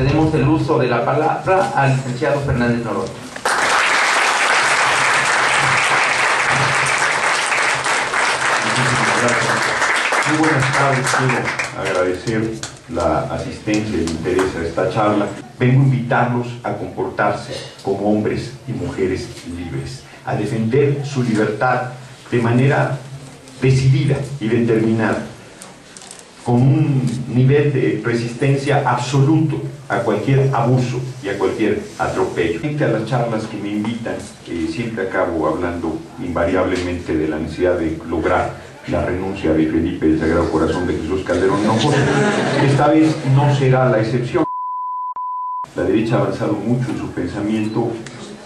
cedemos el uso de la palabra al licenciado Fernández Noroña. Muy buenas tardes, quiero agradecer la asistencia y el interés a esta charla. Vengo a invitarlos a comportarse como hombres y mujeres libres, a defender su libertad de manera decidida y determinada, con un nivel de resistencia absoluto a cualquier abuso y a cualquier atropello. Frente a las charlas que me invitan, siempre acabo hablando invariablemente de la necesidad de lograr la renuncia de Felipe del Sagrado Corazón de Jesús Calderón. No, José, esta vez no será la excepción. La derecha ha avanzado mucho en su pensamiento,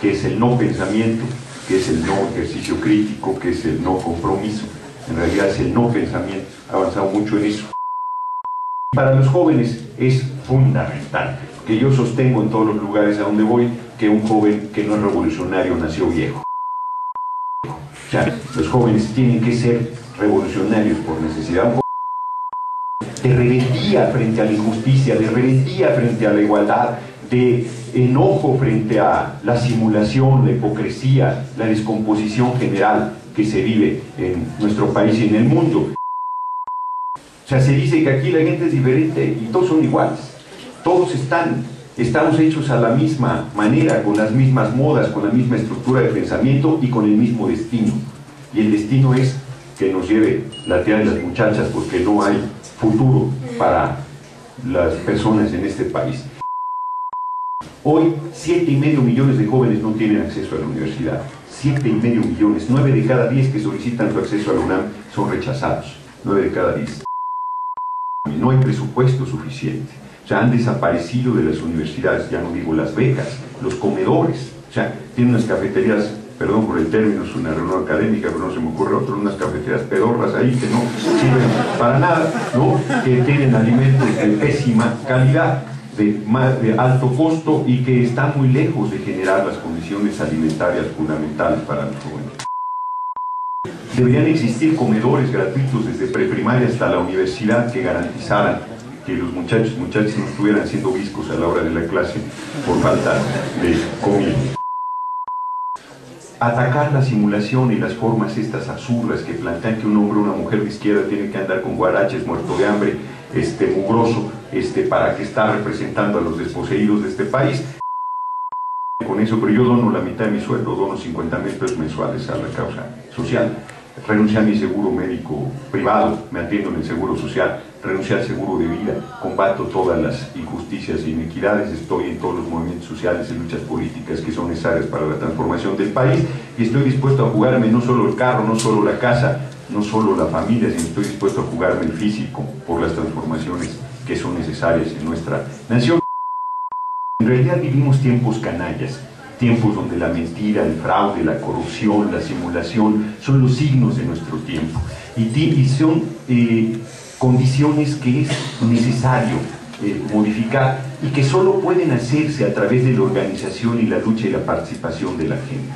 que es el no pensamiento, que es el no ejercicio crítico, que es el no compromiso. En realidad es el no pensamiento, ha avanzado mucho en eso. Para los jóvenes es fundamental, que yo sostengo en todos los lugares a donde voy, que un joven que no es revolucionario nació viejo. O sea, los jóvenes tienen que ser revolucionarios por necesidad, de rebeldía frente a la injusticia, de rebeldía frente a la igualdad, de enojo frente a la simulación, la hipocresía, la descomposición general que se vive en nuestro país y en el mundo. O sea, se dice que aquí la gente es diferente y todos son iguales, todos estamos hechos a la misma manera, con las mismas modas, con la misma estructura de pensamiento y con el mismo destino. Y el destino es que nos lleve la tía de las muchachas, porque no hay futuro para las personas en este país. Hoy 7,5 millones de jóvenes no tienen acceso a la universidad, 7,5 millones, 9 de cada 10 que solicitan su acceso a la UNAM son rechazados, 9 de cada 10. No hay presupuesto suficiente, o sea, han desaparecido de las universidades, ya no digo las becas, los comedores, o sea, tienen unas cafeterías, perdón por el término, es una reunión académica, pero no se me ocurre otro, unas cafeterías pedorras ahí que no sirven para nada, ¿no? Que tienen alimentos de pésima calidad, de alto costo y que están muy lejos de generar las condiciones alimentarias fundamentales para los jóvenes. Deberían existir comedores gratuitos desde preprimaria hasta la universidad que garantizaran que los muchachos no estuvieran siendo viscos a la hora de la clase por falta de comida. Atacar la simulación y las formas estas absurdas que plantean que un hombre o una mujer de izquierda tiene que andar con guaraches, muerto de hambre, mugroso, para que está representando a los desposeídos de este país. Con eso, pero yo dono la mitad de mi sueldo, dono 50,000 pesos mensuales a la causa social. Renuncié a mi seguro médico privado, me atiendo en el seguro social, renuncié al seguro de vida, combato todas las injusticias e inequidades, estoy en todos los movimientos sociales y luchas políticas que son necesarias para la transformación del país y estoy dispuesto a jugarme no solo el carro, no solo la casa, no solo la familia, sino estoy dispuesto a jugarme el físico por las transformaciones que son necesarias en nuestra nación. En realidad vivimos tiempos canallas, tiempos donde la mentira, el fraude, la corrupción, la simulación son los signos de nuestro tiempo y son condiciones que es necesario modificar y que solo pueden hacerse a través de la organización y la lucha y la participación de la gente.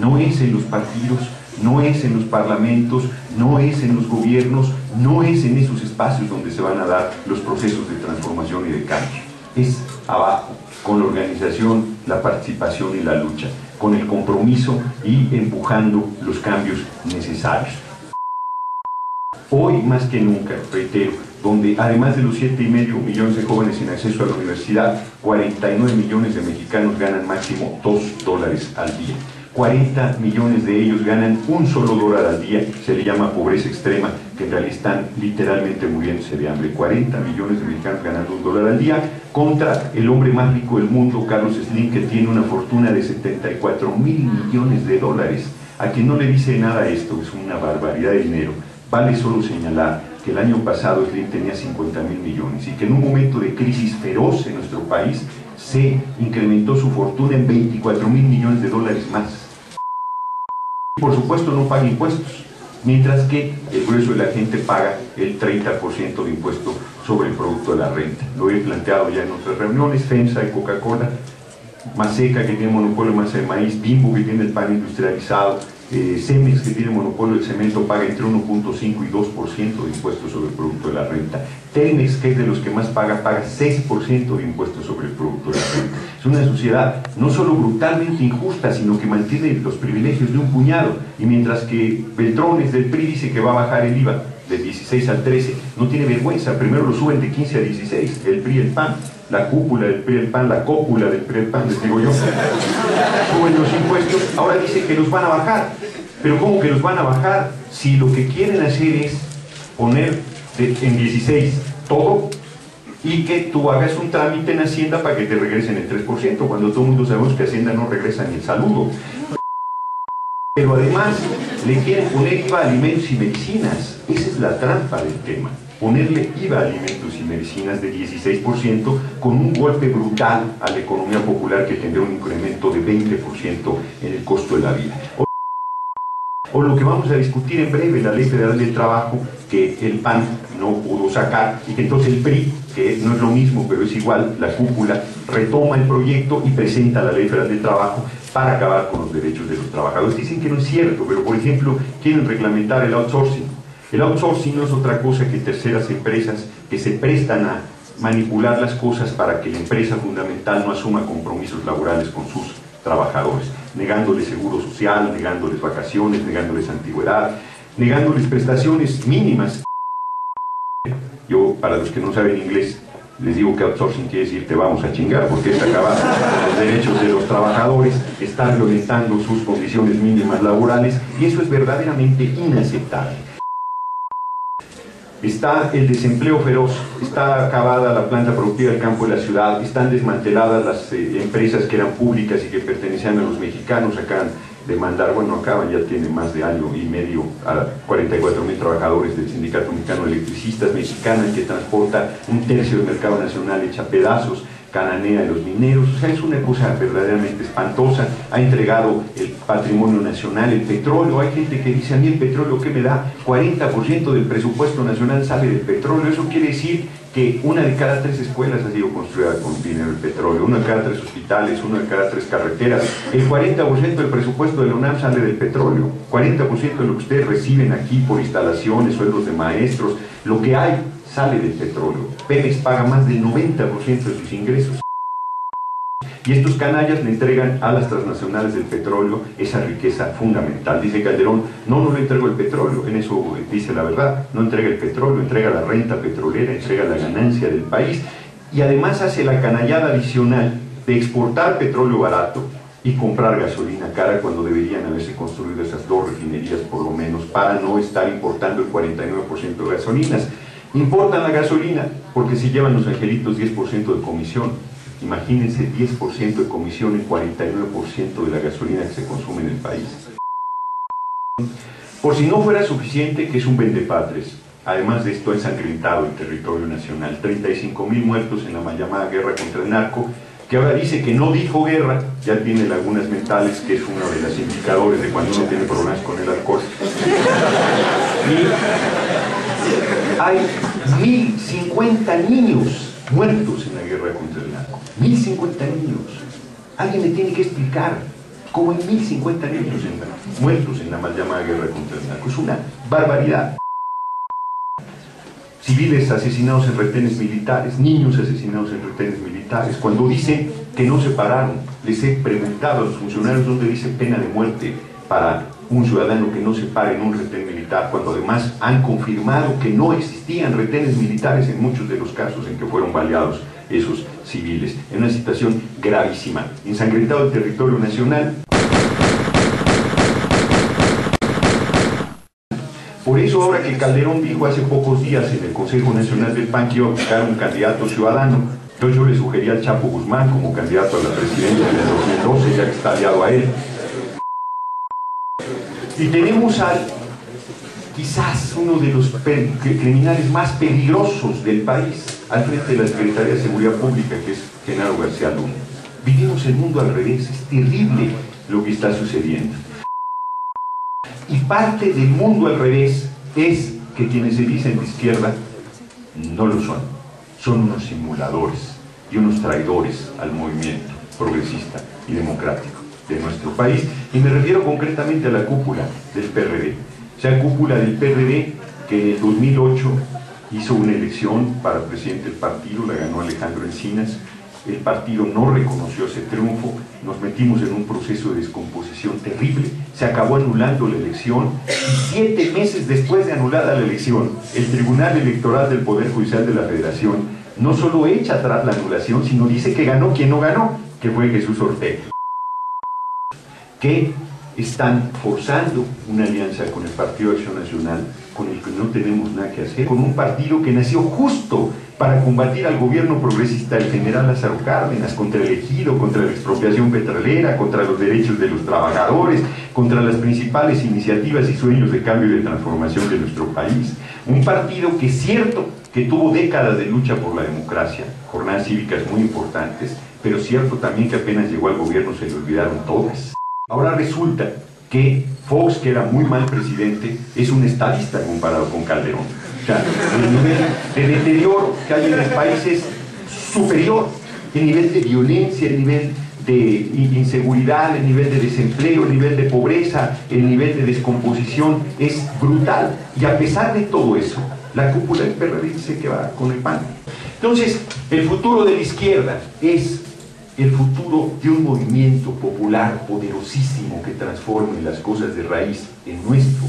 No es en los partidos, no es en los parlamentos, no es en los gobiernos, no es en esos espacios donde se van a dar los procesos de transformación y de cambio. Es abajo, con la organización, la participación y la lucha, con el compromiso y empujando los cambios necesarios. Hoy más que nunca, reitero, donde además de los 7,5 millones de jóvenes sin acceso a la universidad, 49 millones de mexicanos ganan máximo $2 al día. 40 millones de ellos ganan $1 al día, se le llama pobreza extrema, que en realidad están literalmente muriéndose de hambre. 40 millones de mexicanos ganando $1 al día, contra el hombre más rico del mundo, Carlos Slim, que tiene una fortuna de 74,000 millones de dólares. A quien no le dice nada esto, es una barbaridad de dinero. Vale solo señalar que el año pasado Slim tenía 50,000 millones y que en un momento de crisis feroz en nuestro país, se incrementó su fortuna en $24,000 millones de dólares más. Por supuesto no paga impuestos, mientras que el grueso de la gente paga el 30% de impuesto sobre el producto de la renta. Lo he planteado ya en otras reuniones, FEMSA y Coca-Cola, Maseca que tiene monopolio de masa de maíz, Bimbo que tiene el pan industrializado, CEMEX, que tiene monopolio del cemento, paga entre 1.5 y 2% de impuestos sobre el producto de la renta. TELMEX, que es de los que más paga, paga 6% de impuestos sobre el producto de la renta. Es una sociedad no solo brutalmente injusta, sino que mantiene los privilegios de un puñado. Y mientras que Beltrones del PRI dice que va a bajar el IVA de 16 al 13, no tiene vergüenza, primero lo suben de 15 a 16, el PRI, el PAN, la cúpula del PRI, el PAN, la cópula del PRI, el PAN, les digo yo, suben los impuestos, ahora dice que los van a bajar. Pero ¿cómo que los van a bajar si lo que quieren hacer es poner en 16 todo y que tú hagas un trámite en Hacienda para que te regresen el 3%, cuando todo el mundo sabemos que Hacienda no regresa ni el saludo? Pero además le quieren poner IVA a alimentos y medicinas. Esa es la trampa del tema, ponerle IVA a alimentos y medicinas de 16% con un golpe brutal a la economía popular que tendrá un incremento de 20% en el costo de la vida. O lo que vamos a discutir en breve, la Ley Federal del Trabajo, que el PAN no pudo sacar, y que entonces el PRI, que no es lo mismo pero es igual, la cúpula, retoma el proyecto y presenta la Ley Federal del Trabajo para acabar con los derechos de los trabajadores. Dicen que no es cierto, pero por ejemplo quieren reglamentar el outsourcing. El outsourcing no es otra cosa que terceras empresas que se prestan a manipular las cosas para que la empresa fundamental no asuma compromisos laborales con sus trabajadores, negándoles seguro social, negándoles vacaciones, negándoles antigüedad, negándoles prestaciones mínimas. Yo, para los que no saben inglés, les digo que outsourcing quiere decir te vamos a chingar, porque es acabar los derechos de los trabajadores, están violentando sus condiciones mínimas laborales, y eso es verdaderamente inaceptable. Está el desempleo feroz, está acabada la planta productiva del campo de la ciudad, están desmanteladas las empresas que eran públicas y que pertenecían a los mexicanos, acaban de mandar, bueno, acaban, ya tiene más de año y medio, a 44,000 trabajadores del Sindicato Mexicano de Electricistas, Mexicanas, que transporta un tercio del mercado nacional hecha pedazos, cananea de los mineros. O sea, es una cosa verdaderamente espantosa. Ha entregado el patrimonio nacional, el petróleo. Hay gente que dice, a mí el petróleo, ¿qué me da? 40% del presupuesto nacional sale del petróleo. Eso quiere decir que 1 de cada 3 escuelas ha sido construida con dinero del petróleo, 1 de cada 3 hospitales, 1 de cada 3 carreteras. El 40% del presupuesto de la UNAM sale del petróleo. 40% de lo que ustedes reciben aquí por instalaciones, sueldos de maestros, lo que hay sale del petróleo. Pemex paga más del 90% de sus ingresos. Y estos canallas le entregan a las transnacionales del petróleo esa riqueza fundamental. Dice Calderón, no le entrego el petróleo, en eso dice la verdad, no entrega el petróleo, entrega la renta petrolera, entrega la ganancia del país, y además hace la canallada adicional de exportar petróleo barato y comprar gasolina cara, cuando deberían haberse construido esas 2 refinerías por lo menos, para no estar importando el 49% de gasolinas. Importan la gasolina porque si llevan los angelitos 10% de comisión. Imagínense 10% de comisión en 49% de la gasolina que se consume en el país. Por si no fuera suficiente, que es un vendepatrias. Además de esto, ha ensangrentado el territorio nacional. 35,000 muertos en la llamada guerra contra el narco, que ahora dice que no dijo guerra, ya tiene lagunas mentales, que es uno de los indicadores de cuando uno tiene problemas con el alcohol. Y hay 1050 niños muertos en la guerra contra el narco. 1050 niños. Alguien me tiene que explicar cómo hay 1050 niños muertos en la mal llamada guerra contra el narco. Es una barbaridad. Civiles asesinados en retenes militares, niños asesinados en retenes militares. Cuando dicen que no se pararon, les he preguntado a los funcionarios dónde dice pena de muerte para un ciudadano que no se pare en un retén militar, cuando además han confirmado que no existían retenes militares en muchos de los casos en que fueron baleados esos civiles. En una situación gravísima, ensangrentado el territorio nacional. Por eso ahora que Calderón dijo hace pocos días en el Consejo Nacional del PAN que iba a buscar un candidato ciudadano, entonces yo le sugería al Chapo Guzmán como candidato a la presidencia del 2012, ya que está aliado a él. Y tenemos al, quizás, uno de los criminales más peligrosos del país al frente de la Secretaría de Seguridad Pública, que es Genaro García Luna. Vivimos el mundo al revés, es terrible lo que está sucediendo. Y parte del mundo al revés es que quienes se dicen de izquierda no lo son. Son unos simuladores y unos traidores al movimiento progresista y democrático. de nuestro país, y me refiero concretamente a la cúpula del PRD. O sea, cúpula del PRD que en el 2008 hizo una elección para presidente del partido, la ganó Alejandro Encinas, el partido no reconoció ese triunfo, nos metimos en un proceso de descomposición terrible, se acabó anulando la elección, y 7 meses después de anulada la elección, el Tribunal Electoral del Poder Judicial de la Federación no solo echa atrás la anulación, sino dice que ganó quien no ganó, que fue Jesús Ortega, que están forzando una alianza con el Partido de Acción Nacional, con el que no tenemos nada que hacer, con un partido que nació justo para combatir al gobierno progresista del general Lázaro Cárdenas, contra el ejido, contra la expropiación petrolera, contra los derechos de los trabajadores, contra las principales iniciativas y sueños de cambio y de transformación de nuestro país. Un partido que es cierto que tuvo décadas de lucha por la democracia, jornadas cívicas muy importantes, pero cierto también que apenas llegó al gobierno se le olvidaron todas. Ahora resulta que Fox, que era muy mal presidente, es un estadista comparado con Calderón. O sea, el nivel de deterioro que hay en los países es superior, el nivel de violencia, el nivel de inseguridad, el nivel de desempleo, el nivel de pobreza, el nivel de descomposición es brutal. Y a pesar de todo eso, la cúpula del PRD dice que va con el PAN. Entonces, el futuro de la izquierda es el futuro de un movimiento popular poderosísimo que transforme las cosas de raíz en nuestro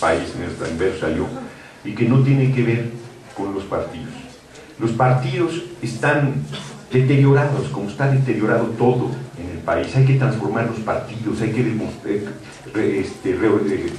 país, en nuestra inversa yo, y que no tiene que ver con los partidos. Los partidos están deteriorados, como está deteriorado todo en el país. Hay que transformar los partidos, hay que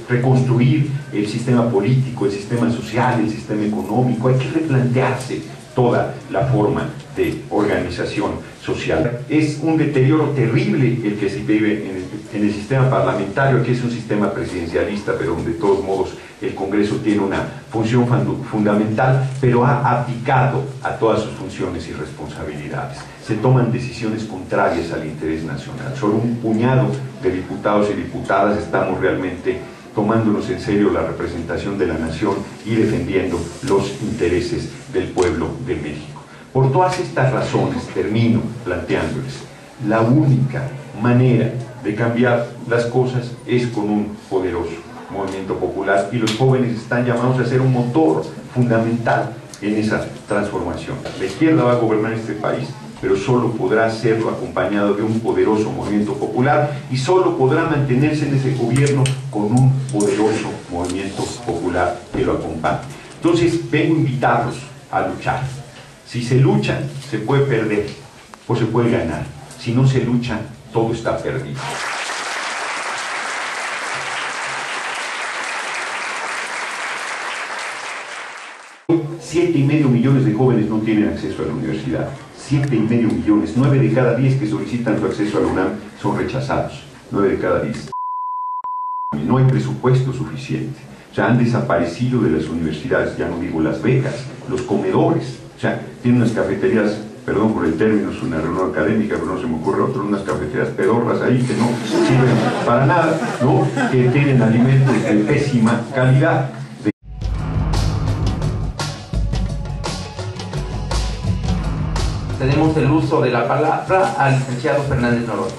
reconstruir el sistema político, el sistema social, el sistema económico, hay que replantearse toda la forma de organización social. Es un deterioro terrible el que se vive en el sistema parlamentario, que es un sistema presidencialista, pero donde de todos modos el Congreso tiene una función fundamental, pero ha abdicado a todas sus funciones y responsabilidades. Se toman decisiones contrarias al interés nacional. Solo un puñado de diputados y diputadas estamos realmente tomándonos en serio la representación de la nación y defendiendo los intereses del pueblo de México. Por todas estas razones, termino planteándoles, la única manera de cambiar las cosas es con un poderoso movimiento popular, y los jóvenes están llamados a ser un motor fundamental en esa transformación. La izquierda va a gobernar este país, pero solo podrá hacerlo acompañado de un poderoso movimiento popular, y solo podrá mantenerse en ese gobierno con un poderoso movimiento popular que lo acompañe. Entonces, vengo a invitarlos a luchar. Si se lucha, se puede perder o se puede ganar. Si no se lucha, todo está perdido. Siete y medio millones de jóvenes no tienen acceso a la universidad. 7,5 millones, 9 de cada 10 que solicitan su acceso a la UNAM son rechazados. 9 de cada 10. No hay presupuesto suficiente. O sea, han desaparecido de las universidades, ya no digo las becas, los comedores. O sea, tienen unas cafeterías, perdón por el término, es una reunión académica, pero no se me ocurre otro, unas cafeterías pedorras ahí que no sirven para nada, ¿no? Que tienen alimentos de pésima calidad. Tenemos el uso de la palabra al licenciado Fernández Noroña.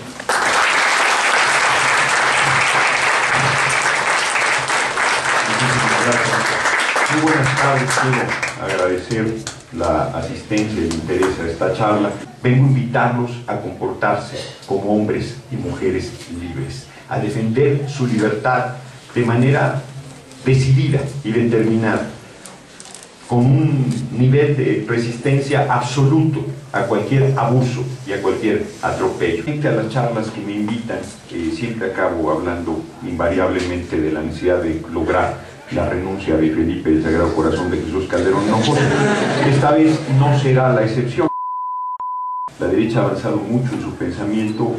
Muy buenas tardes, quiero agradecer la asistencia y el interés a esta charla. Vengo a invitarlos a comportarse como hombres y mujeres libres, a defender su libertad de manera decidida y determinada, con un nivel de resistencia absoluto a cualquier abuso y a cualquier atropello. Frente a las charlas que me invitan, siempre acabo hablando invariablemente de la necesidad de lograr la renuncia de Felipe del Sagrado Corazón de Jesús Calderón. No, esta vez no será la excepción. La derecha ha avanzado mucho en su pensamiento,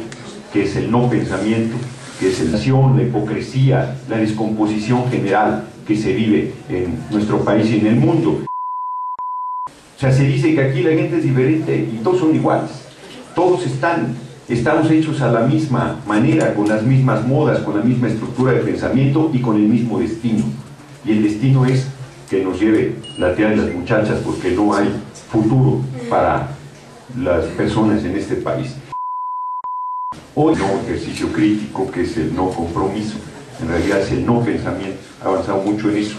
que es el no pensamiento, que es la hipocresía, la descomposición general que se vive en nuestro país y en el mundo. O sea, se dice que aquí la gente es diferente y todos son iguales. Todos estamos hechos a la misma manera, con las mismas modas, con la misma estructura de pensamiento y con el mismo destino. Y el destino es que nos lleve la tía de las muchachas, porque no hay futuro para las personas en este país. Hoy no un ejercicio crítico que es el no compromiso, en realidad es el no pensamiento, ha avanzado mucho en eso.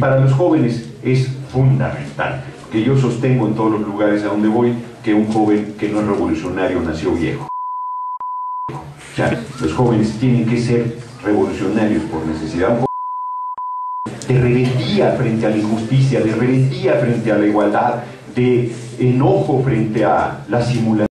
Para los jóvenes es fundamental, que yo sostengo en todos los lugares a donde voy, que un joven que no es revolucionario nació viejo. O sea, los jóvenes tienen que ser revolucionarios por necesidad, de rebeldía frente a la injusticia, de rebeldía frente a la igualdad, de enojo frente a la simulación.